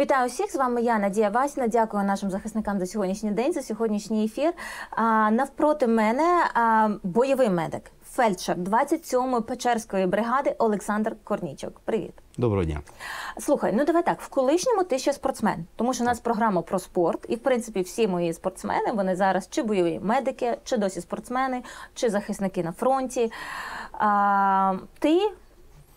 Вітаю усіх, з вами я, Надія Васіна. Дякую нашим захисникам за сьогоднішній день, за сьогоднішній ефір. Навпроти мене бойовий медик, фельдшер 27-ї печерської бригади Олександр «Корнійчук». Привіт. Доброго дня. Слухай, ну давай так, в колишньому ти ще спортсмен, тому що у нас програма про спорт, і в принципі всі мої спортсмени, вони зараз чи бойові медики, чи досі спортсмени, чи захисники на фронті. Ти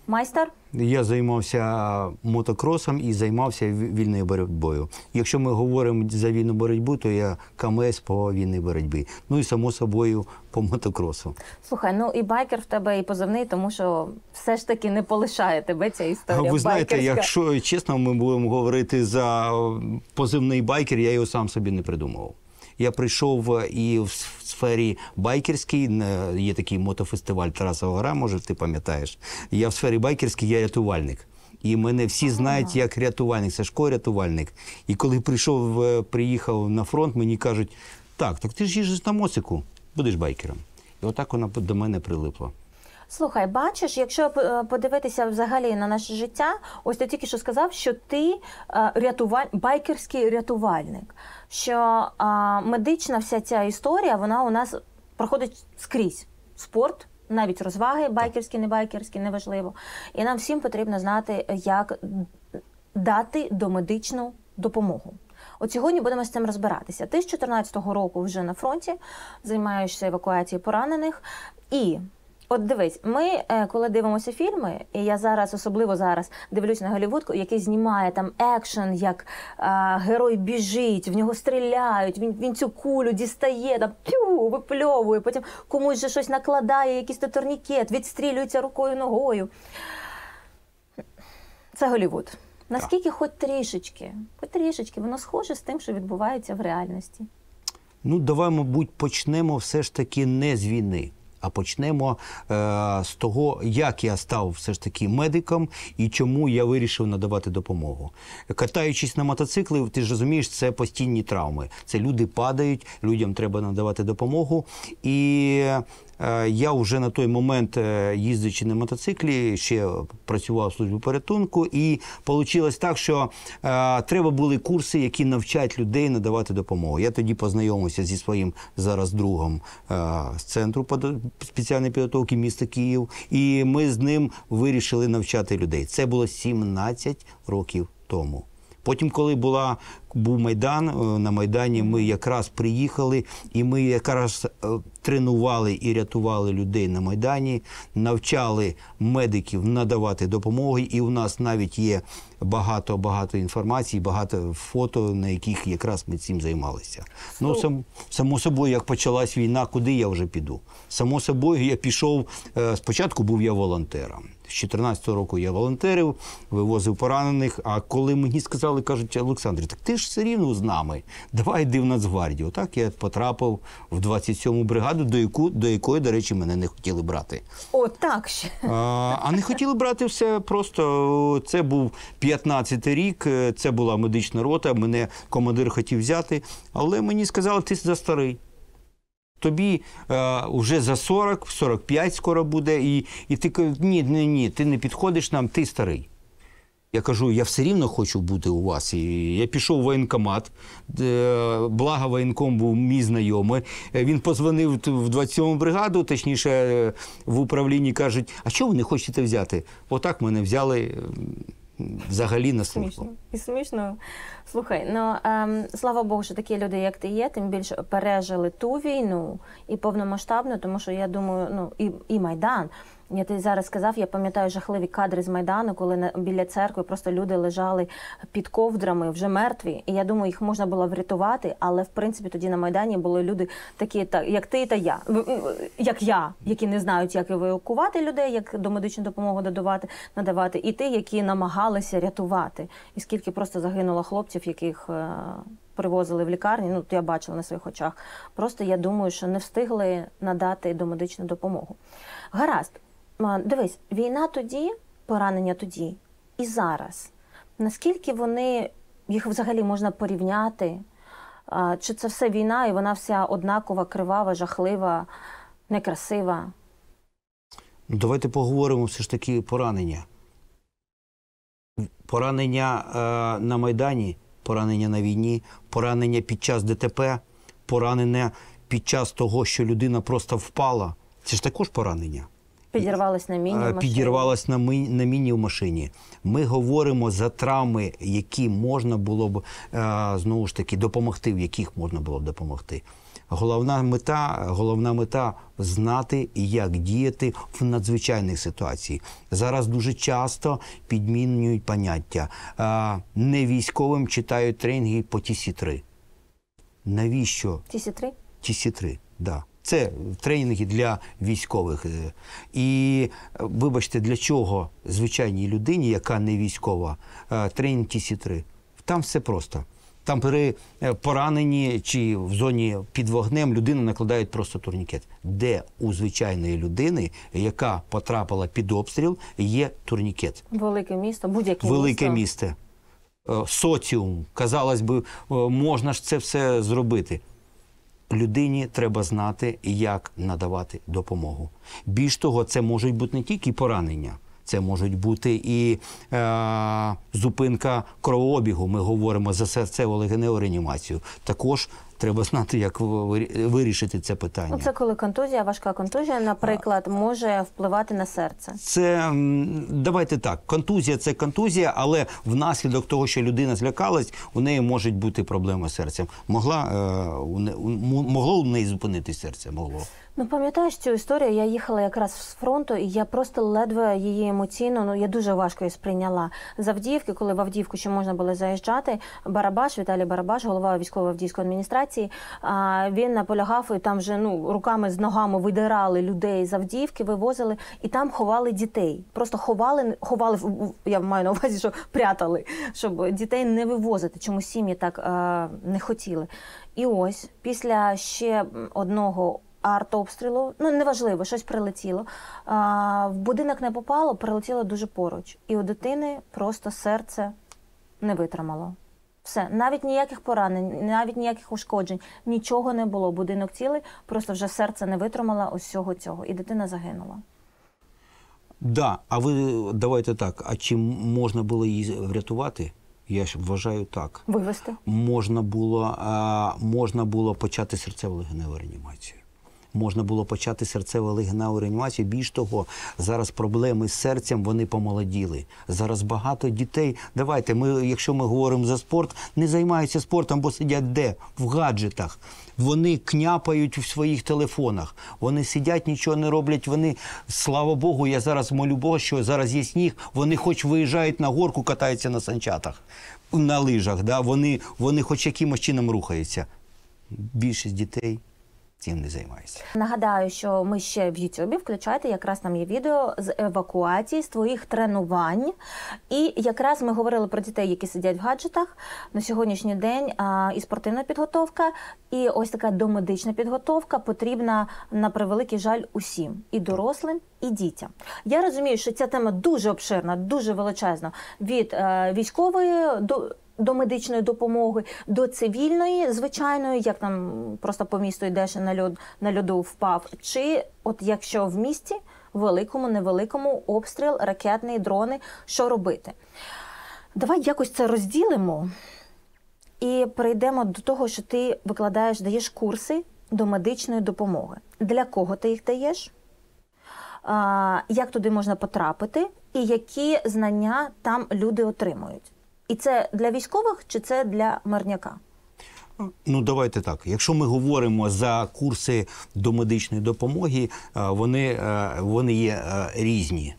майстер? Я займався мотокросом і займався вільною боротьбою. Якщо ми говоримо за вільну боротьбу, то я КМС по вільній боротьбі. Ну і само собою по мотокросу. Слухай, ну і байкер в тебе, і позивний, тому що все ж таки не полишає тебе ця історія байкерська. Ви знаєте, якщо чесно, ми будемо говорити за позивний байкер, я його сам собі не придумував. Я прийшов і в сфері байкерській, є такий мотофестиваль «Тарасова гра», може ти пам'ятаєш. Я в сфері байкерській, я рятувальник. І мене всі знають як рятувальник, Сашко-рятувальник. І коли приїхав на фронт, мені кажуть, так ти ж їжджеш на моцику, будеш байкером. І отак вона до мене прилипла. Слухай, бачиш, якщо подивитися взагалі на наше життя, ось ти тільки що сказав, що ти байкерський рятувальник, що медична вся ця історія, вона у нас проходить скрізь. Спорт, навіть розваги, байкерські, не байкерські, неважливо. І нам всім потрібно знати, як дати домедичну допомогу. От сьогодні будемо з цим розбиратися. Ти з 14-го року вже на фронті, займаєшся евакуацією поранених і... От дивись, ми, коли дивимося фільми, і я зараз, особливо зараз, дивлюсь на Голлівудку, який знімає там екшен, як герой біжить, в нього стріляють, він цю кулю дістає, там, п'ю, випльовує, потім комусь же щось накладає, якийсь турнікет, відстрілюється рукою, ногою. Це Голлівуд. Наскільки хоч трішечки, воно схоже з тим, що відбувається в реальності? Ну, давай, мабуть, почнемо все ж таки не з війни. А почнемо з того, як я став все ж таки медиком і чому я вирішив надавати допомогу. Катаючись на мотоцикли, ти ж розумієш, це постійні травми. Це люди падають, людям треба надавати допомогу. І я вже на той момент, їздячи на мотоциклі, ще працював в службі порятунку. І вийшло так, що треба були курси, які навчать людей надавати допомогу. Я тоді познайомився зі своїм зараз другом з центру спеціальної підготовки міста Київ, і ми з ним вирішили навчати людей. Це було 17 років тому. Потім, коли був Майдан, на Майдані ми якраз приїхали, і ми якраз тренували і рятували людей на Майдані, навчали медиків надавати допомогу, і у нас навіть є багато інформації, багато фото, на яких якраз ми цим займалися. Ну, само собою, як почалась війна, куди я вже піду? Само собою, я пішов, спочатку був я волонтером. З 14-го року я волонтерив, вивозив поранених, а коли мені сказали, кажуть, Олександр, так ти ж все рівно з нами, давай йди в Нацгвардію. Отак я потрапив в 27-му бригаду, до якої, до речі, мене не хотіли брати. Отак ще. А не хотіли брати все просто, це був 15-й рік, це була медична рота, мене командир хотів взяти, але мені сказали, ти застарий. Тобі вже за 40, 45 скоро буде, і ти кажеш, ні, ти не підходиш нам, ти старий. Я кажу, я все рівно хочу бути у вас. І я пішов в воєнкомат, благо воєнком був мій знайомий. Він подзвонив в 27-му бригаду, точніше в управлінні, кажуть, а чого ви не хочете взяти? Отак мене взяли... Взагалі на службу. І смішно. Слухай, ну, слава Богу, що такі люди, як ти є, тим більше пережили ту війну і повномасштабну, тому що, я думаю, ну, і Майдан. Я ти зараз сказав, я пам'ятаю жахливі кадри з Майдану, коли біля церкви просто люди лежали під ковдрами, вже мертві. І я думаю, їх можна було врятувати, але, в принципі, тоді на Майдані були люди такі, як ти та я. Як я, які не знають, як евакувати людей, як домедичну допомогу надавати, і ті, які намагалися рятувати. І скільки просто загинуло хлопців, яких... привозили в лікарні, ну, я бачила на своїх очах. Просто, я думаю, що не встигли надати домедичну допомогу. Гаразд. Дивись, війна тоді, поранення тоді і зараз. Наскільки їх взагалі можна порівняти? Чи це все війна, і вона вся однакова, кривава, жахлива, некрасива? Давайте поговоримо все ж таки поранення. Поранення на Майдані, поранення на війні, поранення під час ДТП, поранення під час того, що людина просто впала. Це ж також поранення. Підірвалась на міні в машині. Підірвалась на міні в машині. Ми говоримо за травми, які можна було б, знову ж таки, допомогти, в яких можна було б допомогти. Головна мета – знати, як діяти в надзвичайних ситуаціях. Зараз дуже часто підмінюють поняття. Не військовим читають тренінги по ТІСІ-3. Навіщо? ТІСІ-3? ТІСІ-3, так. Да. Це тренінги для військових. І, вибачте, для чого звичайній людині, яка не військова, тренінг ТІСІ-3? Там все просто. Там при пораненні чи в зоні під вогнем людина накладає просто турнікет. Де у звичайної людини, яка потрапила під обстріл, є турнікет? Велике місто, будь-яке місто. Велике місто. Соціум. Казалось би, можна ж це все зробити. Людині треба знати, як надавати допомогу. Більш того, це можуть бути не тільки поранення. Це можуть бути і зупинка кровообігу. Ми говоримо за серцево-легеневу реанімацію. Також треба знати, як вирішити це питання. Це коли контузія, важка контузія, наприклад, може впливати на серце? Це, давайте так, контузія – це контузія, але внаслідок того, що людина злякалась, у неї можуть бути проблеми з серцем. Могло у неї зупинити серце? Могло. Ну, пам'ятаєш цю історію? Я їхала якраз з фронту, і я просто ледве її емоційно, я дуже важко її сприйняла. З Авдіївки, коли в Авдіївку ще можна було заїжджати, Барабаш, Віталій Барабаш, голова військово-авдіївської адміністрації, він наполягав, і там вже руками з ногами видирали людей з Авдіївки, вивозили, і там ховали дітей. Просто ховали, я маю на увазі, що прятали, щоб дітей не вивозити, чому сім'ї так не хотіли. І ось, після ще одного артобстрілу, неважливо, щось прилетіло. В будинок не попало, прилетіло дуже поруч. І у дитини просто серце не витримало. Все, навіть ніяких поранень, навіть ніяких ушкоджень, нічого не було. Будинок цілий, просто вже серце не витримало усього цього. І дитина загинула. Да, а ви давайте так, а чи можна було її врятувати? Я ж вважаю так. Вивести? Можна було почати серцево-легеневу реанімацію. Можна було почати серцево-легеневу реанімацію. Більш того, зараз проблеми з серцем, вони помолоділи. Зараз багато дітей, давайте, якщо ми говоримо за спорт, не займаються спортом, бо сидять де? В гаджетах. Вони княпають в своїх телефонах. Вони сидять, нічого не роблять. Вони, слава Богу, я зараз молю Бога, що зараз є сніг, вони хоч виїжджають на горку, катаються на санчатах, на лижах. Да? Вони хоч якимось чином рухаються. Більшість дітей цим не займаюся. Нагадаю, що ми ще в Ютубі включаєте, якраз там є відео з евакуації, з твоїх тренувань. І якраз ми говорили про дітей, які сидять в гаджетах. На сьогоднішній день і спортивна підготовка, і ось така домедична підготовка потрібна, на превеликий жаль, усім. І дорослим, і дітям. Я розумію, що ця тема дуже обширна, дуже величезна. Від військової до медичної допомоги, до цивільної, звичайної, як там просто по місту йдеш і на льоду впав, чи от якщо в місті, великому, невеликому, обстріл, ракетні, дрони, що робити? Давай якось це розділимо і перейдемо до того, що ти викладаєш, даєш курси до медичної допомоги. Для кого ти їх даєш? Як туди можна потрапити? І які знання там люди отримують? І це для військових чи це для мирняка? Ну, давайте так. Якщо ми говоримо за курси до медичної допомоги, вони є різні.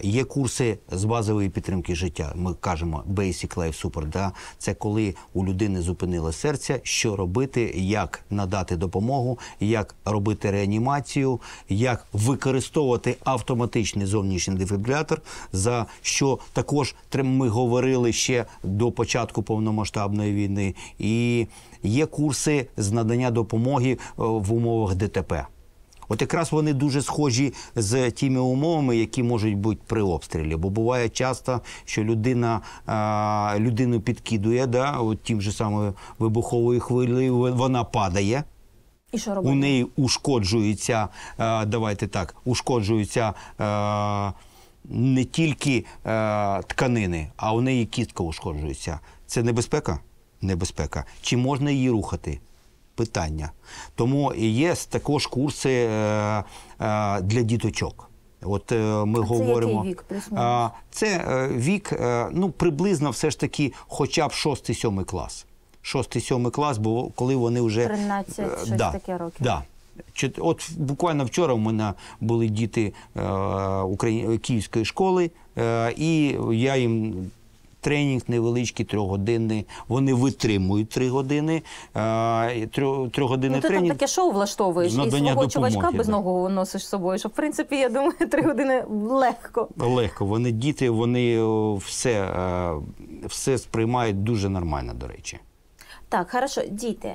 Є курси з базової підтримки життя. Ми кажемо Basic Life Support. Да? Це коли у людини зупинило серце, що робити, як надати допомогу, як робити реанімацію, як використовувати автоматичний зовнішній дефібрилятор, за що також ми говорили ще до початку повномасштабної війни. І є курси з надання допомоги в умовах ДТП. От якраз вони дуже схожі з тими умовами, які можуть бути при обстрілі. Бо буває часто, що людину підкидує, да, от тим же самим вибуховою хвилею, вона падає. І що робити? У неї ушкоджуються, давайте так, ушкоджуються не тільки тканини, а вони і кістка ушкоджується. Це небезпека? Небезпека. Чи можна її рухати? Питання. Тому є також курси для діточок. От ми говоримо. Це який вік? Це вік, ну, приблизно все ж таки хоча б 6-7 клас. 6-7 клас, бо коли вони вже 13-6 таке років. Да. От буквально вчора в мене були діти київської школи, і я їм тренінг невеличкий, 3-годинний. Вони витримують 3 години. 3 години тренінг. Ти там таке шоу влаштовуєш, і свого чувачка безногого носиш з собою, що, в принципі, я думаю, 3 години легко. Легко. Вони діти, вони все сприймають дуже нормально, до речі. Так, хорошо, діти.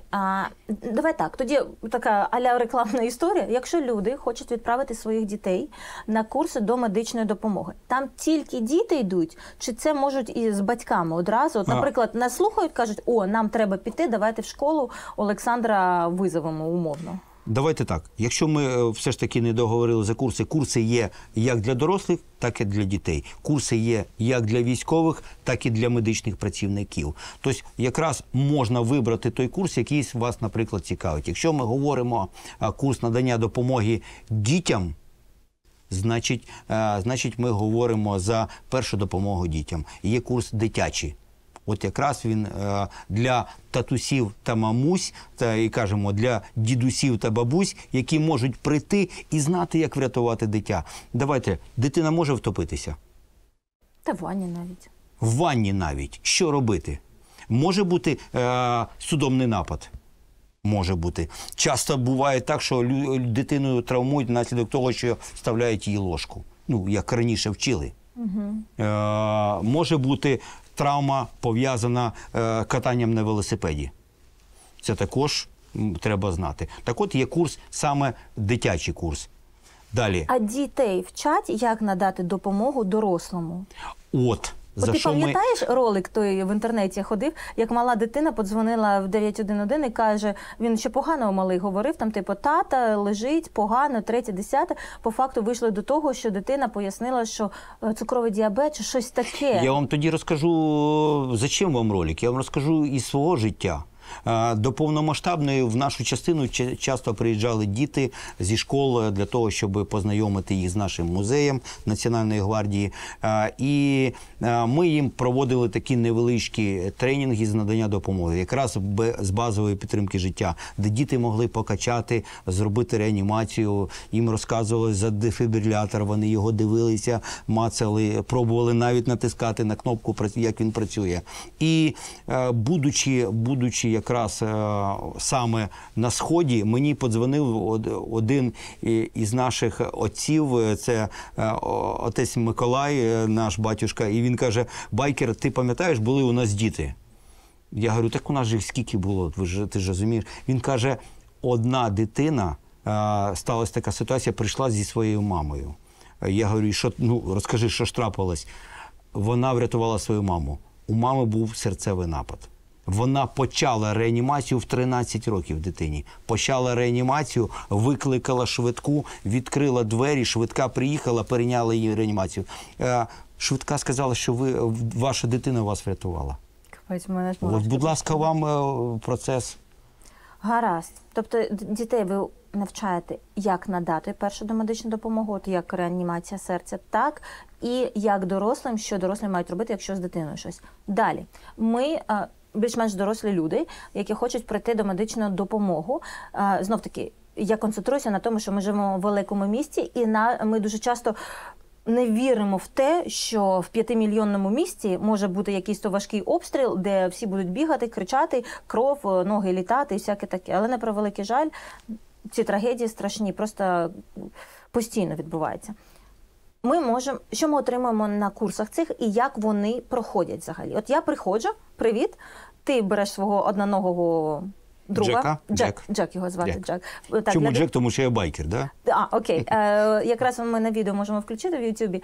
Давай так, тоді така а-ля рекламна історія. Якщо люди хочуть відправити своїх дітей на курси до медичної допомоги, там тільки діти йдуть, чи це можуть і з батьками одразу? От, наприклад, нас слухають, кажуть, о, нам треба піти, давайте в школу Олександра визовемо умовно. Давайте так, якщо ми все ж таки не договорили за курси, курси є як для дорослих, так і для дітей. Курси є як для військових, так і для медичних працівників. Тобто якраз можна вибрати той курс, який вас, наприклад, цікавить. Якщо ми говоримо курс надання допомоги дітям, значить ми говоримо за першу допомогу дітям. Є курс дитячий. От якраз він для татусів та мамусь, і кажемо, для дідусів та бабусь, які можуть прийти і знати, як врятувати дитя. Давайте, дитина може втопитися? Та в ванні навіть. В ванні навіть. Що робити? Може бути судомний напад? Може бути. Часто буває так, що дитину травмують внаслідок того, що вставляють їй ложку. Ну, як раніше вчили. Може бути травма, пов'язана катанням на велосипеді. Це також треба знати. Так от є курс, саме дитячий курс. Далі. А дітей вчать, як надати допомогу дорослому? От. Ти пам'ятаєш ролик той в інтернеті ходив, як мала дитина подзвонила в 911 і каже, він ще погано малий говорив, там типу тата лежить, погано, 3-10. По факту вийшли до того, що дитина пояснила, що цукровий діабет чи щось таке. Я вам тоді розкажу, зачем вам ролик, я вам розкажу із свого життя. До повномасштабної в нашу частину часто приїжджали діти зі школ для того, щоб познайомити їх з нашим музеєм Національної гвардії. І ми їм проводили такі невеличкі тренінги з надання допомоги, якраз з базової підтримки життя, де діти могли покачати, зробити реанімацію, їм розказували за дефібрилятор, вони його дивилися, мацали, пробували навіть натискати на кнопку, як він працює. І будучи якраз саме на Сході, мені подзвонив один із наших отців, це отець Миколай, наш батюшка, і він каже, «Байкер, ти пам'ятаєш, були у нас діти?» Я говорю, «Так у нас же їх скільки було, ти ж розумієш?» Він каже, «Одна дитина, сталася така ситуація, прийшла зі своєю мамою». Я говорю, «Ну, розкажи, що ж трапилось?» Вона врятувала свою маму. У мами був серцевий напад. Вона почала реанімацію в 13 років дитині. Почала реанімацію, викликала швидку, відкрила двері, швидка приїхала, перейняла її реанімацію. Швидка сказала, що ваша дитина вас врятувала. Будь ласка, вам процес. Гаразд. Тобто дітей ви навчаєте, як надати першу домедичну допомогу, от як реанімація серця, так, і як дорослим, що дорослі мають робити, якщо з дитиною щось. Далі. Ми... більш-менш дорослі люди, які хочуть прийти до медичної допомоги. Знов-таки, я концентруюся на тому, що ми живемо в великому місті, і ми дуже часто не віримо в те, що в 5-мільйонному місті може бути якийсь то важкий обстріл, де всі будуть бігати, кричати, кров, ноги літати і всяке таке. Але, на превеликий жаль, ці трагедії страшні, просто постійно відбуваються. Що ми отримуємо на курсах цих і як вони проходять взагалі? От я приходжу, привіт, ти береш свого одноногого друга. Джек його звати. Чому Джек? Тому що я байкер, так? А, окей. Якраз ми на відео можемо включити в Ютубі.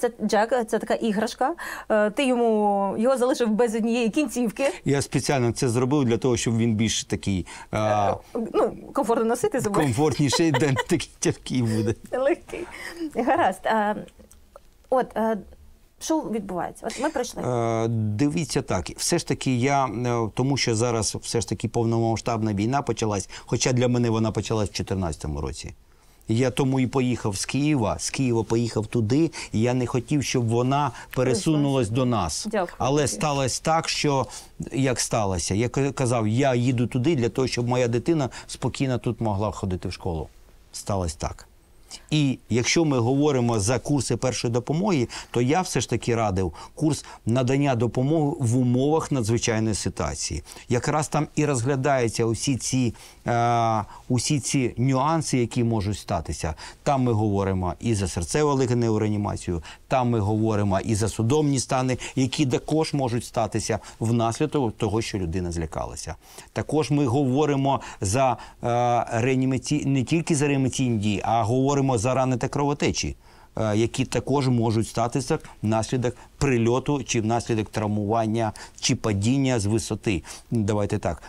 Це Джек, це така іграшка. Ти його залишив без однієї кінцівки. Я спеціально це зробив для того, щоб він більш такий... ну, комфортно носити. Комфортніший, такий тяжкий буде. Легкий. Гаразд. От, що відбувається? От ми пройшли. Дивіться так, все ж таки я, тому що зараз все ж таки повномасштабна війна почалась, хоча для мене вона почалась в 2014 році. Я тому і поїхав з Києва поїхав туди, і я не хотів, щоб вона пересунулась до нас. Дякую. Але сталося так, що, як сталося, я казав, я їду туди для того, щоб моя дитина спокійно тут могла ходити в школу. Сталося так. І якщо ми говоримо за курси першої допомоги, то я все ж таки радив курс надання допомоги в умовах надзвичайної ситуації. Якраз там і розглядаються усі ці нюанси, які можуть статися. Там ми говоримо і за серцево-легеневу реанімацію, там ми говоримо і за судомні стани, які також можуть статися внаслідок того, що людина злякалася. Також ми говоримо за не тільки за реанімаційні дії, а говоримо за рани та кровотечі, які також можуть статися внаслідок прильоту, чи внаслідок травмування, чи падіння з висоти. Давайте так,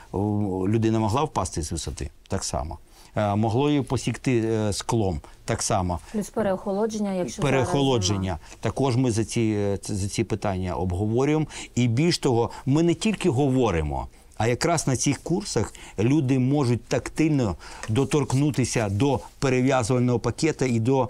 людина могла впасти з висоти, так само. Могло її посікти склом, так само. Плюс переохолодження, якщо переохолодження. Також ми за ці питання обговорюємо. І більш того, ми не тільки говоримо, а якраз на цих курсах люди можуть тактильно доторкнутися до перев'язувального пакета і до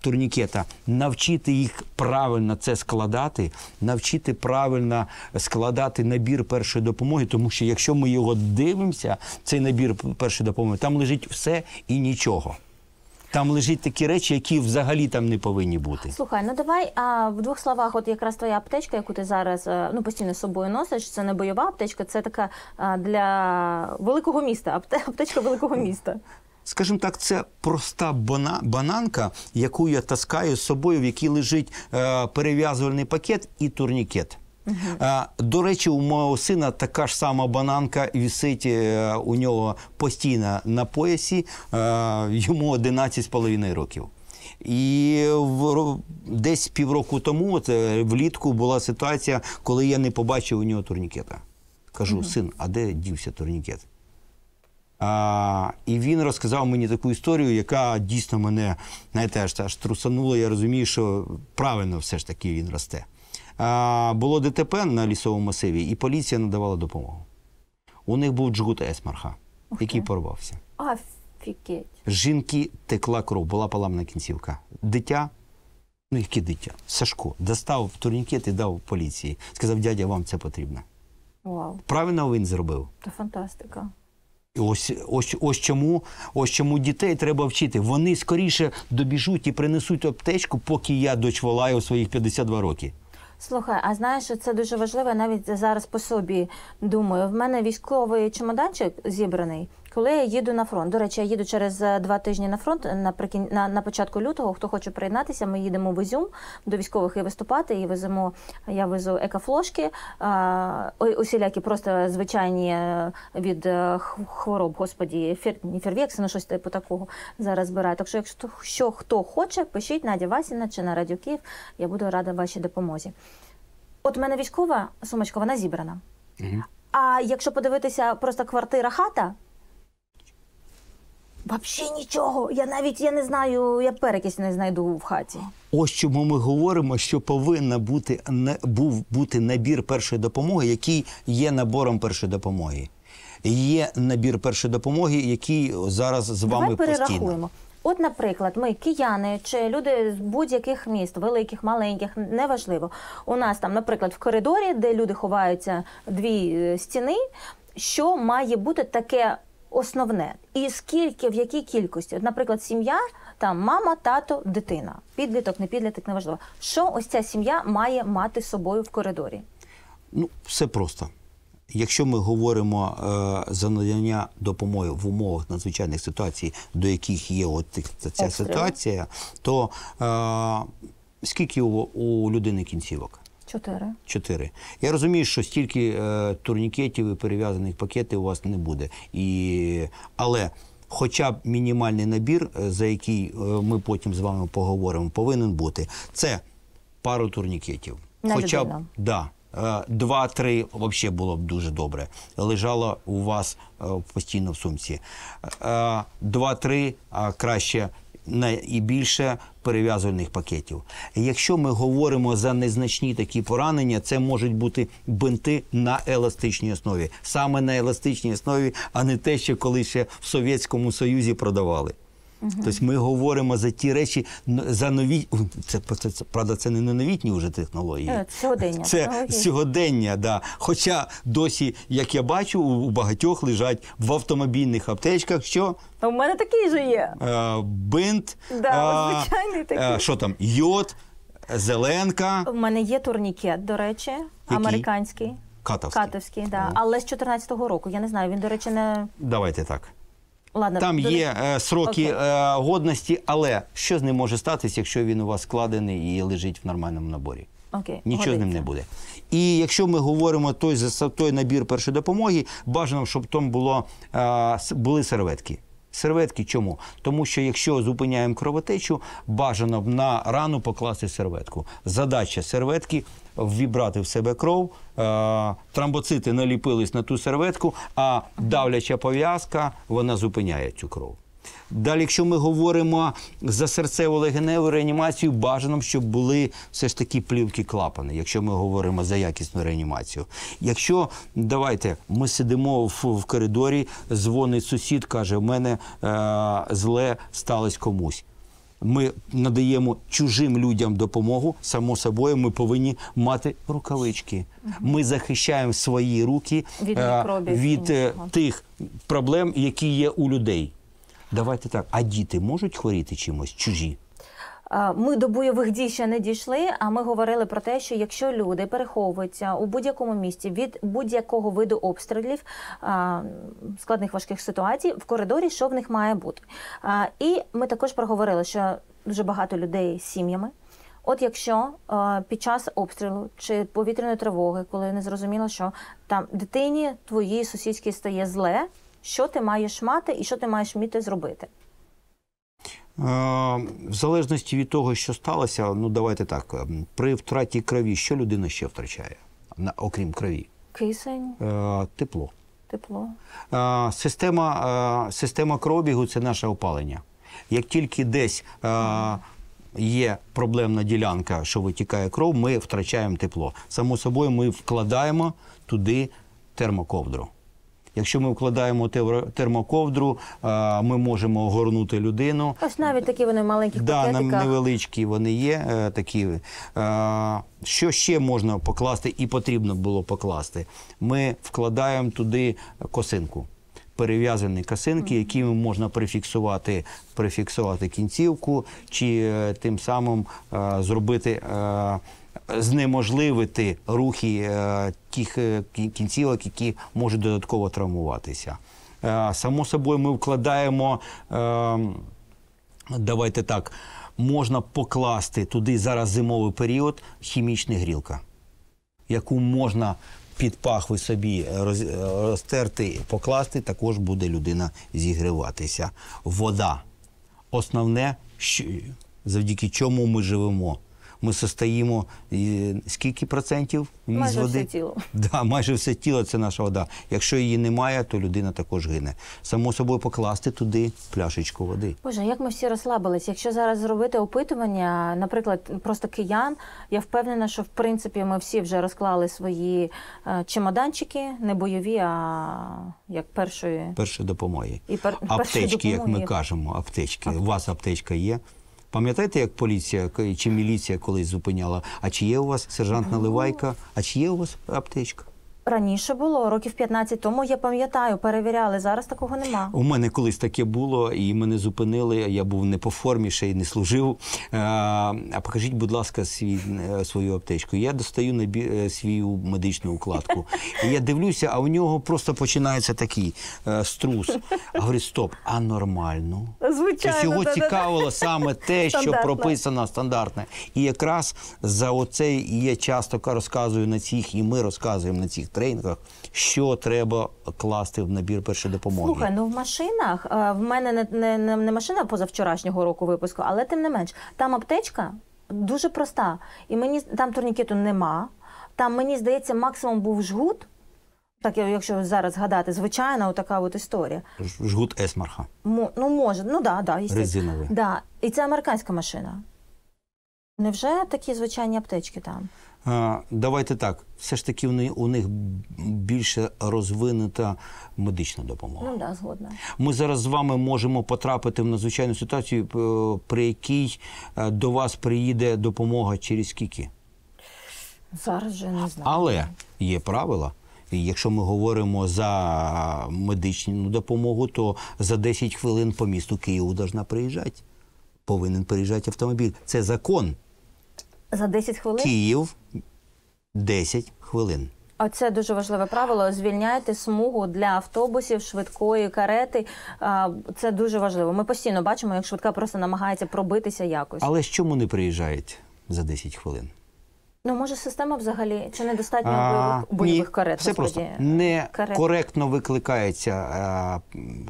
турнікета. Навчити їх правильно це складати, навчити правильно складати набір першої допомоги, тому що якщо ми його дивимося, цей набір першої допомоги, там лежить все і нічого. Там лежать такі речі, які взагалі там не повинні бути. Слухай, ну давай в двох словах, от якраз твоя аптечка, яку ти зараз постійно з собою носиш, це не бойова аптечка, це така для великого міста, аптечка великого міста. Скажімо так, це проста бананка, яку я таскаю з собою, в якій лежить перев'язувальний пакет і турнікет. До речі, у мого сина така ж сама бананка висить у нього постійно на поясі, йому 11,5 років. І десь півроку тому, влітку, була ситуація, коли я не побачив у нього турнікета. Кажу, син, а де дівся турнікет? І він розказав мені таку історію, яка дійсно мене, знаєте, аж трусануло. Я розумію, що правильно все ж таки він росте. Було ДТП на Лісовому масиві, і поліція надавала допомогу. У них був джгут Есмарха, який порвався. Офігеть. Жінки текла кров, була поламана кінцівка. Дитя, ну яке дитя, Сашко, достав турнікет і дав поліції. Сказав, дядя, вам це потрібно. Вау. Правильно він зробив? Це фантастика. Ось чому дітей треба вчити. Вони скоріше добіжуть і принесуть аптечку, поки я дочволаю своїх 52 роки. Слухай, а знаєш, це дуже важливо, я навіть зараз по собі думаю. В мене військовий чемоданчик зібраний, коли я їду на фронт. До речі, я їду через 2 тижні на фронт, на початку лютого. Хто хоче приєднатися, ми їдемо в Ізюм до військових і виступати, і я везу екофлошки, усілякі просто звичайні від хвороб, господі, фірвексину, щось типу такого зараз збираю. Так що, якщо хто хоче, пишіть Надія Васіна чи на Радіо Київ, я буду рада вашій допомозі. От у мене військова сумочка, вона зібрана. А якщо подивитися просто квартира-хата, взагалі нічого. Я не знаю, я перекись не знайду в хаті. Ось чому ми говоримо, що повинен бути набір першої допомоги, який є набором першої допомоги. Є набір першої допомоги, який зараз з вами постійно. Давай перерахуємо. От, наприклад, ми, кияни, чи люди з будь-яких міст, великих, маленьких, неважливо. У нас там, наприклад, в коридорі, де люди ховаються 2 стіни, що має бути таке основне. І скільки, в якій кількості? От, наприклад, сім'я, там мама, тато, дитина. Підліток, не підліток, неважливо. Що ось ця сім'я має мати з собою в коридорі? Ну, все просто. Якщо ми говоримо за надання допомоги в умовах надзвичайних ситуацій, до яких є ця ситуація, то скільки у людини кінцівок? 4. Я розумію, що стільки турнікетів і перев'язаних пакетів у вас не буде. Але хоча б мінімальний набір, за який ми потім з вами поговоримо, повинен бути. Це пару турнікетів. На людину? Так. 2-3 взагалі було б дуже добре. Лежало у вас постійно в сумці. 2-3, а краще і більше перев'язувальних пакетів. Якщо ми говоримо за незначні такі поранення, це можуть бути бинти на еластичній основі. Саме на еластичній основі, а не те, що колись ще в Совєтському Союзі продавали. Тобто ми говоримо за ті речі, за нові... Правда, це не новітні вже технології. Сьогодення. Це сьогодення, да. Хоча досі, як я бачу, у багатьох лежать в автомобільних аптечках, що... У мене такий же є. Бинт. Да, звичайний такий. Що там? Йод, зеленка. У мене є турнікет, до речі, американський. Катовський. Катовський, так. Але з 14-го року. Я не знаю, він, до речі, не... Давайте так. Ладно, там є сроки годності, але що з ним може статися, якщо він у вас складений і лежить в нормальному наборі? Окей, нічого годиться з ним не буде. І якщо ми говоримо той набір першої допомоги, бажано, щоб там були серветки. Серветки чому? Тому що якщо зупиняємо кровотечу, бажано на рану покласти серветку. Задача серветки – вібрати в себе кров, тромбоцити наліпились на ту серветку, а давляча пов'язка, вона зупиняє цю кров. Далі, якщо ми говоримо за серцево-легеневу реанімацію, бажано, щоб були все ж таки плівки-клапани, якщо ми говоримо за якісну реанімацію. Якщо, давайте, ми сидимо в коридорі, дзвонить сусід, каже, в мене зле сталося комусь. Ми надаємо чужим людям допомогу, само собою ми повинні мати рукавички. Ми захищаємо свої руки від тих проблем, які є у людей. Давайте так, а діти можуть хворіти чимось чужі? Ми до бойових дій ще не дійшли, а ми говорили про те, що якщо люди переховуються у будь-якому місці від будь-якого виду обстрілів, складних важких ситуацій, в коридорі що в них має бути. І ми також проговорили, що дуже багато людей з сім'ями. От якщо під час обстрілу чи повітряної тривоги, коли не зрозуміло, що там дитині твоїй сусідській стає зле, що ти маєш мати і що ти маєш вміти зробити? В залежності від того, що сталося, ну давайте так, при втраті крові, що людина ще втрачає, окрім крові? Кисень. Тепло. Тепло. Система кровообігу – це наше опалення. Як тільки десь є проблемна ділянка, що витікає кров, ми втрачаємо тепло. Само собою ми вкладаємо туди термоковдру. Якщо ми вкладаємо термоковдру, ми можемо огорнути людину. Ось навіть такі вони в маленьких пакетиках. Так, невеличкі вони є такі. Що ще можна покласти і потрібно було покласти? Ми вкладаємо туди косинку. Перев'язані косинки, якими можна прифіксувати кінцівку, чи тим самим зробити... знеможливити рухи тих кінцівок, які можуть додатково травмуватися. Само собою ми вкладаємо, давайте так, можна покласти туди зараз зимовий період хімічна грілка, яку можна під пахви собі розтерти, покласти, також буде людина зігріватися. Вода. Основне, завдяки чому ми живемо. Ми состоїмо, скільки процентів з води? Майже все тіло – це наша вода. Якщо її немає, то людина також гине. Само собою покласти туди пляшечку води. Боже, як ми всі розслабились. Якщо зараз зробити опитування, наприклад, просто киян, я впевнена, що в принципі ми всі вже розклали свої чемоданчики, не бойові, а як першої... Першої допомоги. Аптечки, як ми кажемо, аптечки. У вас аптечка є? Пам'ятаєте, як поліція чи міліція колись зупиняла? А чи є у вас сержант Наливайка? А чи є у вас аптечка? Раніше було, років 15 тому, я пам'ятаю, перевіряли, зараз такого нема. У мене колись таке було, і мене зупинили, я був не по формі, ще й не служив. А покажіть, будь ласка, свою аптечку. Я достаю свою медичну укладку. І я дивлюся, а у нього просто починається такий струс. Я говорю, стоп, а нормально? Звичайно. Цього цікавило саме те, що прописано стандартне. І якраз за оце я часто розказую на цих, і ми розказуємо на цих тренінгах, що треба класти в набір першої допомоги. Слухай, ну в машинах, в мене не машина позавчорашнього року випуску, але тим не менш, там аптечка дуже проста. І мені, там турнікету нема, там, мені здається, максимум був жгут, Так, якщо зараз згадати, звичайна така от історія. Жгут Есмарха. Резиновий. Да. І це американська машина. Невже такі звичайні аптечки там? Давайте так. Все ж таки у них більше розвинута медична допомога. Ну да, згодна. Ми зараз з вами можемо потрапити в надзвичайну ситуацію, при якій до вас приїде допомога через кіки. Зараз вже не знаю. Але є правила. Якщо ми говоримо за медичну допомогу, то за 10 хвилин по місту Києву повинен приїжджати автомобіль. Це закон. За 10 хвилин? Київ – 10 хвилин. Оце дуже важливе правило. Звільняйте смугу для автобусів, швидкої, карети. Це дуже важливо. Ми постійно бачимо, як швидка просто намагається пробитися якось. Але чому не приїжджають за 10 хвилин? Ну, може, система взагалі, чи недостатньо бойових карет? Ні, все просто. Некоректно викликається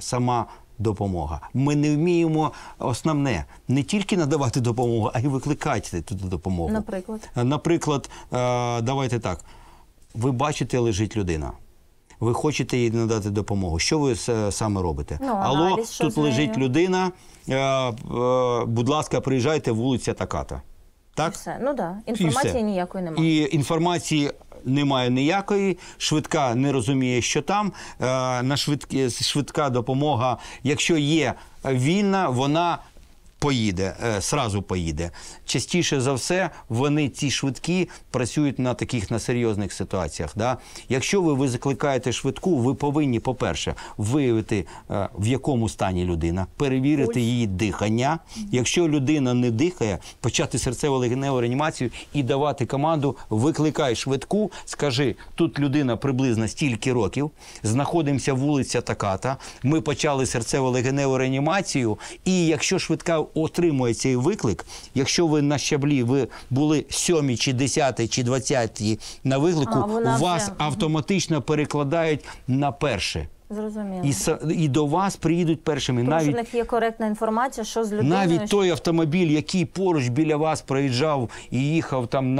сама допомога. Ми не вміємо основне, не тільки надавати допомогу, а й викликати ту допомогу. Наприклад? Наприклад, давайте так, ви бачите, лежить людина. Ви хочете їй надати допомогу. Що ви саме робите? Алло, тут лежить людина, будь ласка, приїжджайте, вулиця така-то. Так? Ну так, інформації ніякої немає. І інформації немає ніякої, швидка не розуміє, що там. Швидка допомога, якщо є вільна, вона поїде, одразу поїде. Частіше за все, вони, ці швидкі, працюють на таких, на серйозних ситуаціях. Да? Якщо ви закликаєте швидку, ви повинні, по-перше, виявити, в якому стані людина, перевірити її дихання. Якщо людина не дихає, почати серцево-легеневу реанімацію і давати команду «викликай швидку», скажи, тут людина приблизно стільки років, знаходимося вулиця така-та, ми почали серцево-легеневу реанімацію, і якщо швидка отримує цей виклик, якщо ви на щаблі, ви були 7-й, чи 10-й, чи 20-й на виклику, вас автоматично перекладають на перше. Зрозуміло. І до вас приїдуть першими. Тому що в них є коректна інформація, що з людиною... Навіть той автомобіль, який поруч біля вас проїжджав і їхав там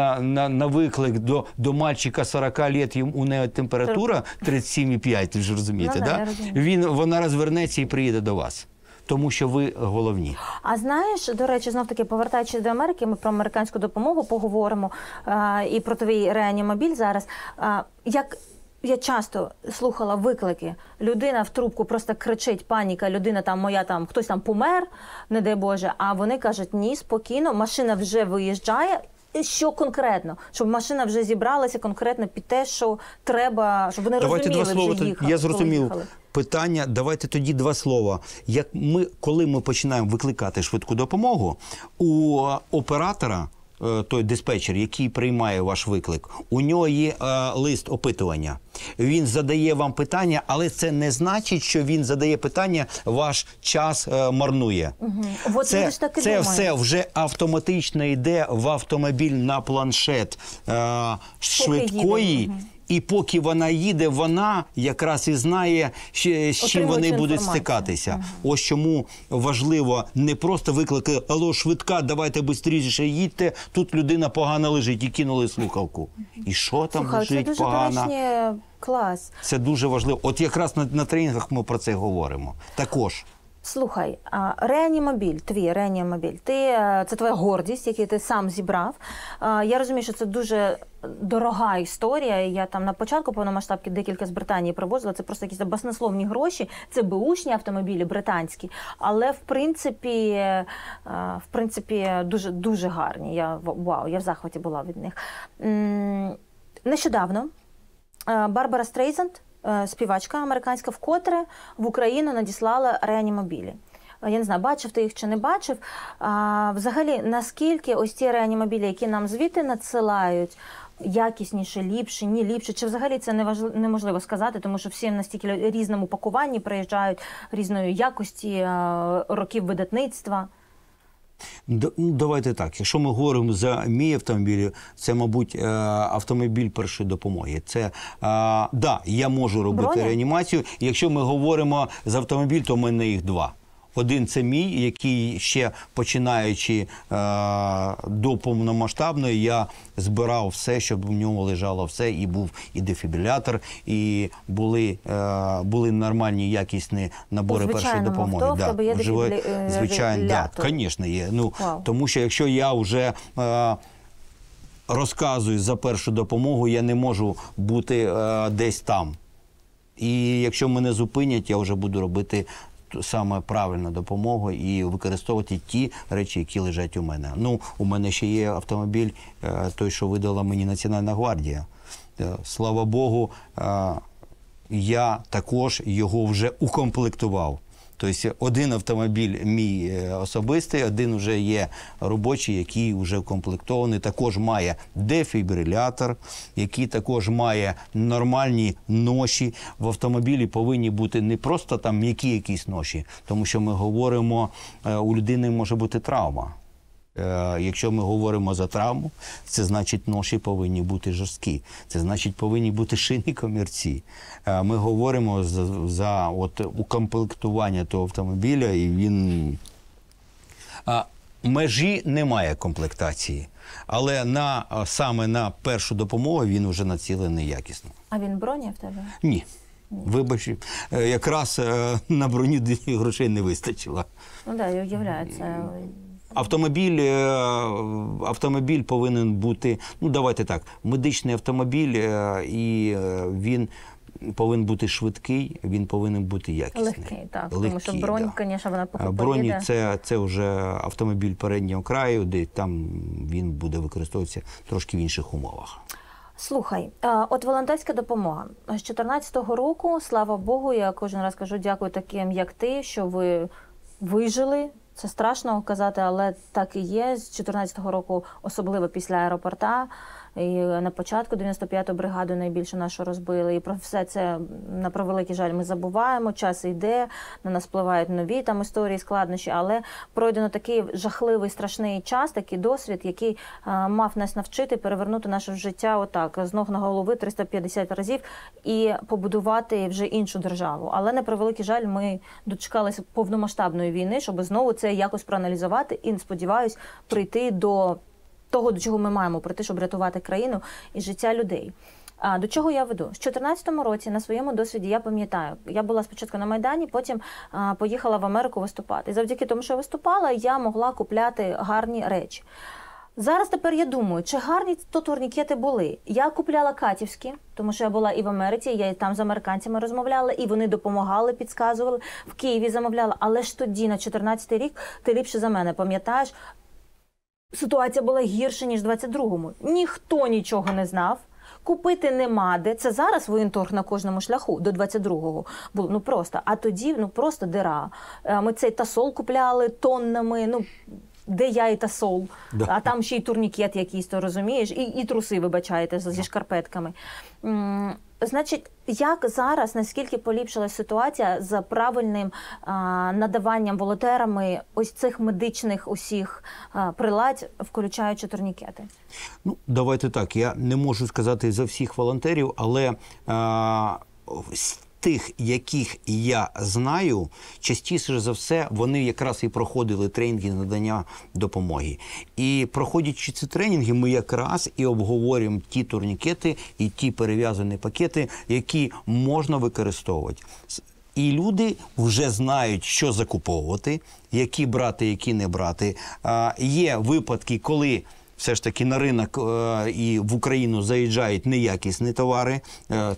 на виклик до мальчика 40 років, у нього температура 37,5, ти ж розумієте, так? Вона розвернеться і приїде до вас. Тому що ви головні. А знаєш, до речі, знов-таки, повертаючись до Америки, ми про американську допомогу поговоримо і про твій реанімобіль зараз. Як я часто слухала виклики, людина в трубку просто кричить, паніка, людина там моя, там хтось там помер, не дай Боже, а вони кажуть, ні, спокійно, машина вже виїжджає. Що конкретно? Щоб машина вже зібралася конкретно під те, що треба, щоб вони розуміли, вже їхали. Я зрозумів питання. Давайте тоді два слова. Коли ми починаємо викликати швидку допомогу, у оператора, той диспетчер, який приймає ваш виклик, у нього є лист опитування. Він задає вам питання, але це не значить, що він задає питання, ваш час марнує. Це все вже автоматично йде в автомобіль на планшет швидкої. І поки вона їде, вона якраз і знає, з чим вони будуть стикатися. Ось чому важливо не просто виклики «Алло, швидка, давайте швидше їдьте, тут людина погано лежить» і кинули слухавку. І що там лежить погано? Це дуже важливо. От якраз на тренінгах ми про це говоримо. Також. Слухай, реанімобіль, твій реанімобіль, це твоя гордість, яку ти сам зібрав. Я розумію, що це дуже дорога історія. Я там на початку повномасштабки декілька з Британії привозила. Це просто якісь баснословні гроші. Це бушні автомобілі британські, але в принципі дуже гарні. Я в захваті була від них. Нещодавно Барбара Стрейзанд, співачка американська, вкотре в Україну надіслала реанімобілі. Я не знаю, бачив ти їх чи не бачив. Взагалі, наскільки ось ті реанімобілі, які нам звідти надсилають, якісніше, ліпше, ні ліпше, чи взагалі це неможливо сказати, тому що всі настільки різному пакуванні приїжджають, різної якості, років видатництва. Давайте так, якщо ми говоримо за мій автомобіль, це, мабуть, автомобіль першої допомоги. Це, да, я можу робити реанімацію. Якщо ми говоримо за автомобіль, то в мене їх два. Один – це мій, який ще починаючи до повномасштабної, я збирав все, щоб в ньому лежало все, і був і дефібрилятор, і були нормальні якісні набори першої допомоги. Звичайно, в тебе є дефібрилятор? Звичайно, так, звісно, є. Тому що якщо я вже розказую за першу допомогу, я не можу бути десь там. І якщо мене зупинять, я вже буду робити саме правильну допомогу і використовувати ті речі, які лежать у мене. Ну, у мене ще є автомобіль, той, що видала мені Національна гвардія. Слава Богу, я також його вже укомплектував. Тобто один автомобіль мій особистий, один вже є робочий, який вже укомплектований. Також має дефібрилятор, який також має нормальні ноші. В автомобілі повинні бути не просто там м'які якісь ноші, тому що ми говоримо, у людини може бути травма. Якщо ми говоримо за травму, це значить, ноші повинні бути жорсткі, це значить, повинні бути шини комірці. Ми говоримо за укомплектування того автомобіля, і він... Межі немає комплектації, але саме на першу допомогу він вже націлений якісно. А він броня в тебе? Ні. Вибач, якраз на броню грошей не вистачило. Ну так, я уявляється... Автомобіль повинен бути, ну давайте так, медичний автомобіль, і він повинен бути швидкий, він повинен бути якісний. Легкий, так, тому що бронь, звісно, вона поки поїде. Бронь – це вже автомобіль переднього краю, де там він буде використовуватися трошки в інших умовах. Слухай, от волонтерська допомога. З 2014 року, слава Богу, я кожен раз кажу дякую таким, як ти, що ви вижили. Це страшно казати, але так і є. З 2014 року, особливо після аеропорта, і на початку 95-ту бригаду найбільше нашу розбили. І про все це, на превеликий жаль, ми забуваємо, час йде, на нас впливають нові там історії, складнощі, але пройдено такий жахливий, страшний час, такий досвід, який мав нас навчити перевернути наше життя отак, з ног на голови 350 разів і побудувати вже іншу державу. Але, на превеликий жаль, ми дочекалися повномасштабної війни, щоб знову це якось проаналізувати і, сподіваюсь, прийти до того, до чого ми маємо прийти, щоб рятувати країну і життя людей. До чого я веду? З 2014 році на своєму досвіді я пам'ятаю, я була спочатку на Майдані, потім поїхала в Америку виступати. І завдяки тому, що я виступала, я могла купляти гарні речі. Зараз тепер я думаю, чи гарні то турнікети були. Я купляла катівські, тому що я була і в Америці, я і там з американцями розмовляла, і вони допомагали, підказували, в Києві замовляла. Але ж тоді, на 2014 рік, ти ліпше за мене пам'ятаєш, ситуація була гірша, ніж в 22-му. Ніхто нічого не знав, купити нема де. Це зараз воєнторг на кожному шляху, до 22-го. Ну просто. А тоді, ну просто діра. Ми цей тасол купляли тоннами, ну... Де я і тасол, а там ще й турнікет якийсь, то розумієш, і труси, вибачаєте, зі шкарпетками. Значить, як зараз, наскільки поліпшилась ситуація з правильним надаванням волонтерами ось цих медичних усіх приладь, включаючи турнікети? Ну, давайте так, я не можу сказати за всіх волонтерів, але тих, яких я знаю, частіше за все, вони якраз і проходили тренінги надання допомоги. І проходячи ці тренінги, ми якраз і обговорюємо ті турнікети і ті перев'язані пакети, які можна використовувати. І люди вже знають, що закуповувати, які брати, які не брати. Є випадки, коли... Все ж таки на ринок і в Україну заїжджають неякісні товари.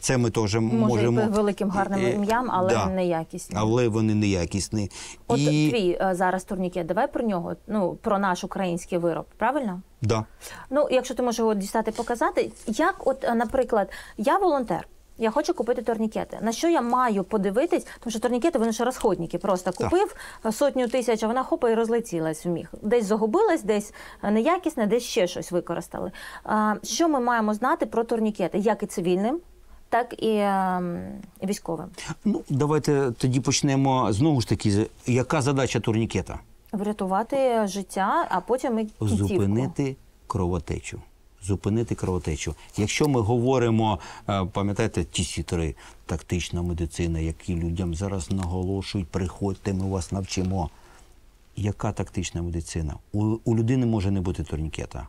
Це ми теж можемо... Може, і великим гарним ім'ям, але неякісні. Але вони неякісні. От твій зараз турнікет, давай про нього, ну, про наш український вироб, правильно? Так. Ну, якщо ти можеш його дістати, показати. Як от, наприклад, я волонтер. Я хочу купити турнікети. На що я маю подивитись? Тому що турнікети, вони ще розходники. Просто купив сотню тисяч, а вона хопа і розлетілась в міг. Десь загубилась, десь неякісне, десь ще щось використали. Що ми маємо знати про турнікети? Як і цивільним, так і військовим. Ну, давайте тоді почнемо знову ж таки. Яка задача турнікета? Врятувати життя, а потім і кінцівку. Зупинити кровотечу. зупинити кровотечу. Якщо ми говоримо, пам'ятаєте, ТІСІ-3, тактична медицина, які людям зараз наголошують, приходьте, ми вас навчимо. Яка тактична медицина? У людини може не бути турнікета.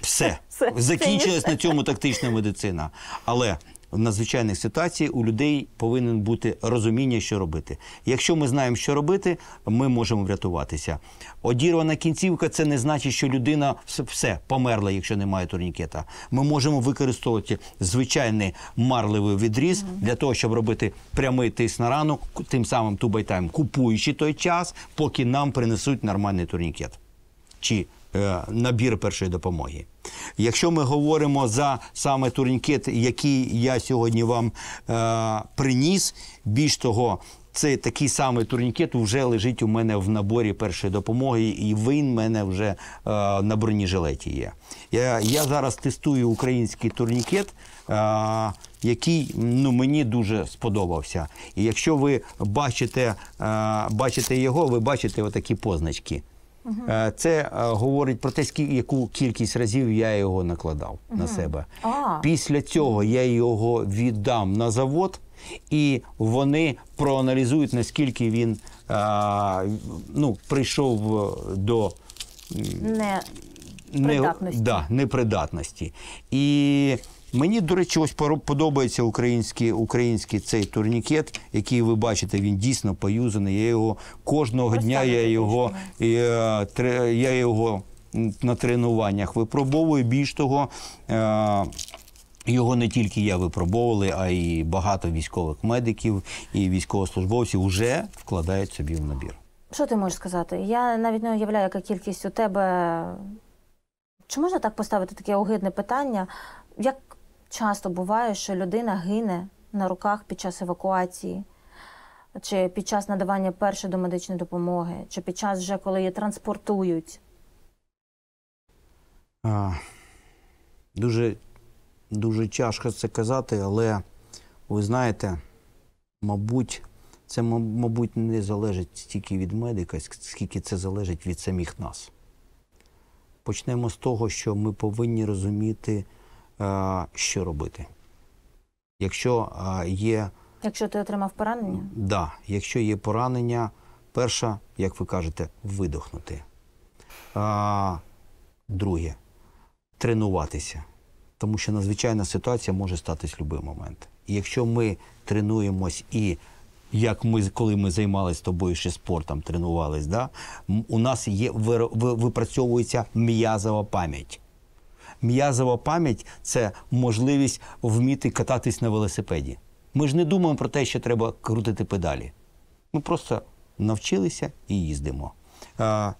Все. Все. Закінчилась на цьому тактична медицина. Але в надзвичайних ситуаціях у людей повинен бути розуміння, що робити. Якщо ми знаємо, що робити, ми можемо врятуватися. Одірвана кінцівка – це не значить, що людина все, померла, якщо немає турнікета. Ми можемо використовувати звичайний марливий відріз для того, щоб робити прямий тиск на рану, тим самим тубайтайм, купуючи той час, поки нам принесуть нормальний турнікет чи набір першої допомоги. Якщо ми говоримо за саме турнікет, який я сьогодні вам приніс, більш того, цей такий самий турнікет вже лежить у мене в наборі першої допомоги, і він в мене вже на бронежилеті є. Я зараз тестую український турнікет, який мені дуже сподобався. І якщо ви бачите його, ви бачите отакі позначки. Це говорить про те, яку кількість разів я його накладав на себе. Після цього я його віддам на завод, і вони проаналізують, наскільки він прийшов до непридатності. І мені, до речі, ось подобається український цей турнікет, який ви бачите, він дійсно поюзаний. Я його кожного дня на тренуваннях випробовую. Більш того, його не тільки я випробовували, а й багато військових медиків і військовослужбовців вже вкладають собі в набір. Що ти можеш сказати? Я навіть не уявляю, яка кількість у тебе. Чи можна так поставити таке огидне питання? Як часто буває, що людина гине на руках під час евакуації, чи під час надавання першої домедичної допомоги, чи під час вже, коли її транспортують? Дуже, дуже тяжко це казати, але, ви знаєте, мабуть, не залежить стільки від медика, скільки це залежить від самих нас. Почнемо з того, що ми повинні розуміти, що робити. Якщо ти отримав поранення? Да, якщо є поранення, перше, як ви кажете, видохнути. Друге, тренуватися. Тому що надзвичайна ситуація може статись в будь-який момент. І якщо ми тренуємось і коли ми займалися з тобою ще спортом, тренувалися, да? У нас випрацьовується м'язова пам'ять. М'язова пам'ять – це можливість вміти кататись на велосипеді. Ми ж не думаємо про те, що треба крутити педалі. Ми просто навчилися і їздимо.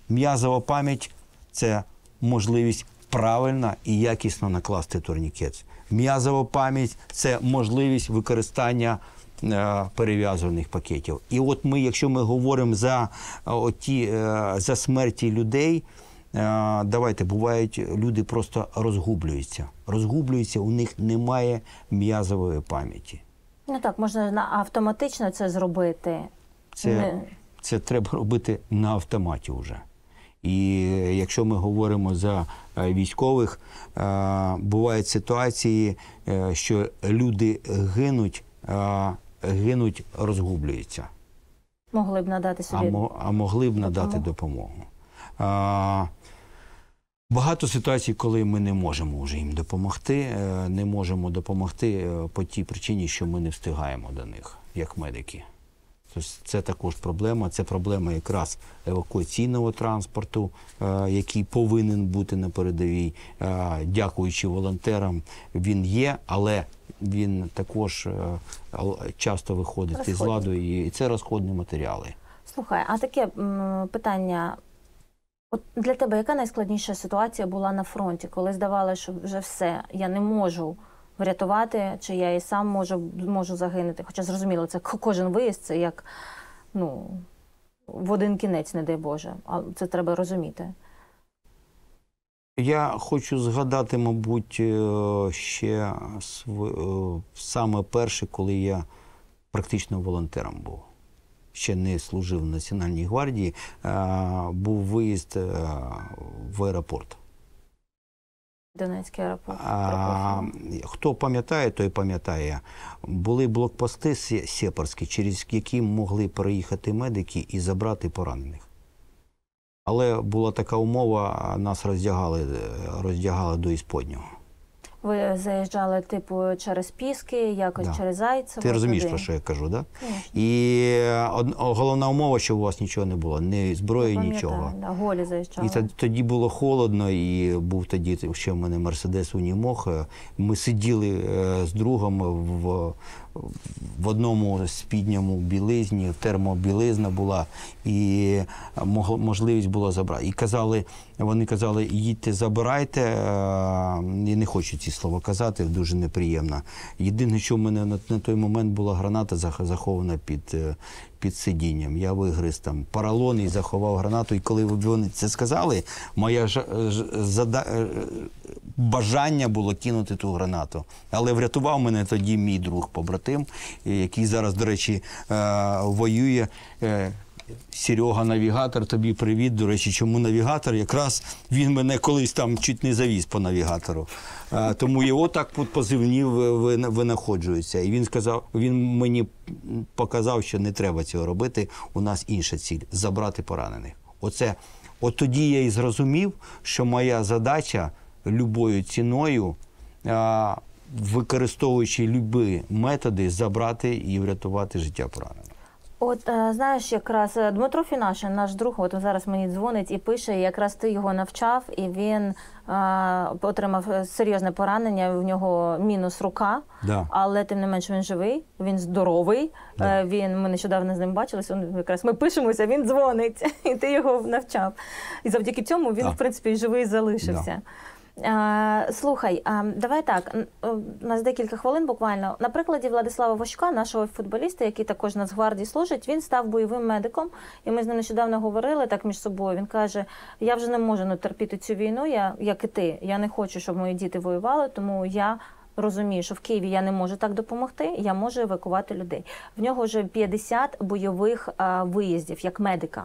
М'язова пам'ять – це можливість правильно і якісно накласти турнікет. М'язова пам'ять – це можливість використання перев'язувальних пакетів. І от ми, якщо ми говоримо за смерті людей, давайте, бувають, люди просто розгублюються. Розгублюються, у них немає м'язової пам'яті. Ну так, можна автоматично це зробити. Це треба робити на автоматі вже. І якщо ми говоримо за військових, бувають ситуації, що люди гинуть, розгублюються. Могли б надати собі. А могли б надати допомогу. Багато ситуацій, коли ми не можемо вже їм допомогти, не можемо допомогти по тій причині, що ми не встигаємо до них, як медики. Тобто це також проблема. Це проблема якраз евакуаційного транспорту, який повинен бути на передовій. Дякуючи волонтерам, він є, але він також часто виходить із ладу, і це розходні матеріали. Слухай, а таке питання. От для тебе яка найскладніша ситуація була на фронті, коли здавалося, що вже все, я не можу врятувати, чи я і сам можу загинути? Хоча, зрозуміло, це кожен виїзд, це як, в один кінець, не дай Боже. А це треба розуміти. Я хочу згадати, мабуть, ще саме перше, коли я практично волонтером був. Ще не служив в Національній гвардії, був виїзд в аеропорт. Донецький аеропорт. Хто пам'ятає, той пам'ятає. Були блокпости сепарські, через які могли проїхати медики і забрати поранених. Але була така умова, нас роздягали до ісподнього. Ви заїжджали, типу, через Піски, якось через Зайцево? Ти розумієш, про що я кажу, так? Да? І головна умова, що у вас нічого не було, ні зброї, нічого. Да, голі заїжджали. І тоді було холодно, і був тоді ще в мене Мерседес Унімог. Ми сиділи з другом в одному спідньому білизні, термобілизна була, і можливість була забрати. І казали, вони казали, їдьте, забирайте, і не хочу ці слова казати, дуже неприємно. Єдине, що в мене на той момент була граната захована під сидінням. Я вигриз там поролон і заховав гранату. І коли вони це сказали, моє бажання було кинути ту гранату. Але врятував мене тоді мій друг, побратим, який зараз, до речі, воює. Серега, навігатор, тобі привіт. До речі, чому навігатор? Якраз він мене колись там чуть не завіз по навігатору. Тому його так позивні винаходжуються. І він сказав, він мені показав, що не треба цього робити. У нас інша ціль – забрати поранених. От тоді я і зрозумів, що моя задача любою ціною, використовуючи любі методи, забрати і врятувати життя поранених. От, знаєш, якраз Дмитро Фінашен, наш друг, от зараз мені дзвонить і пише, якраз ти його навчав, і він отримав серйозне поранення, в нього мінус рука, але тим не менш він живий, він здоровий, ми нещодавно з ним бачилися, якраз ми пишемося, він дзвонить, і ти його навчав. І завдяки цьому він, в принципі, живий залишився. Слухай, давай так, у нас декілька хвилин буквально. На прикладі Владислава Вощка, нашого футболіста, який також в Нацгвардії служить, він став бойовим медиком, і ми з ним нещодавно говорили так між собою. Він каже, я вже не можу терпіти цю війну, як і ти, я не хочу, щоб мої діти воювали, тому я розумію, що в Києві я не можу так допомогти, я можу евакувати людей. В нього вже 50 бойових виїздів, як медика.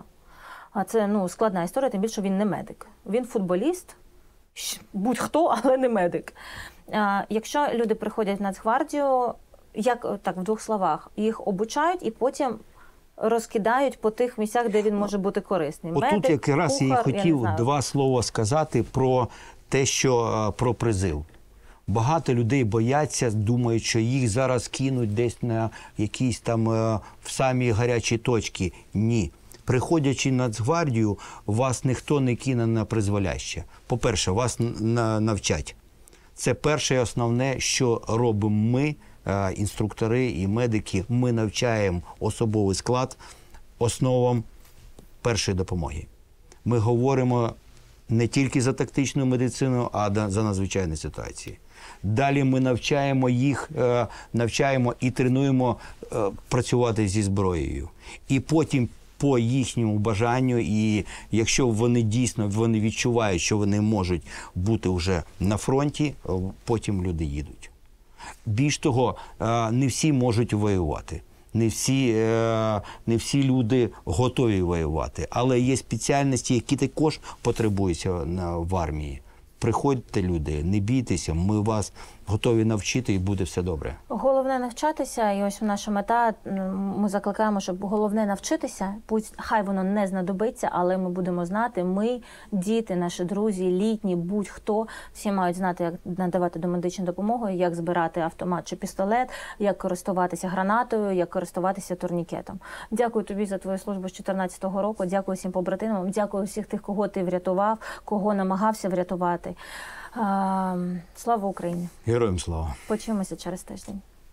Це складна історія, тим більше він не медик, він футболіст. Будь-хто, але не медик. Якщо люди приходять в Нацгвардію, як так, в двох словах, їх обучають і потім розкидають по тих місцях, де він може бути корисним. Отут якраз я хотів два слова сказати про те, що про призив. Багато людей бояться, думають, що їх зараз кинуть десь на якісь там в самі гарячі точки. Ні. Приходячи на Нацгвардію, вас ніхто не кине на призволяще. По-перше, вас навчать. Це перше і основне, що робимо ми, інструктори і медики. Ми навчаємо особовий склад основам першої допомоги. Ми говоримо не тільки за тактичну медицину, а за надзвичайні ситуації. Далі ми навчаємо їх, і тренуємо працювати зі зброєю. І потім по їхньому бажанню, і якщо вони дійсно відчувають, що вони можуть бути вже на фронті, потім люди їдуть. Більш того, не всі можуть воювати, не всі люди готові воювати, але є спеціальності, які також потребуються в армії. Приходьте, люди, не бійтеся, ми вас готові навчити і буде все добре. Головне навчатися, і ось наша мета, ми закликаємо, щоб головне навчитися, хай воно не знадобиться, але ми будемо знати, ми, діти, наші друзі, літні, будь-хто, всі мають знати, як надавати домедичну допомогу, як збирати автомат чи пістолет, як користуватися гранатою, як користуватися турнікетом. Дякую тобі за твою службу з 14-го року, дякую всім побратимам, дякую всіх тих, кого ти врятував, кого намагався врятувати. Слава Україні! Героям слава! Почуємося через тиждень.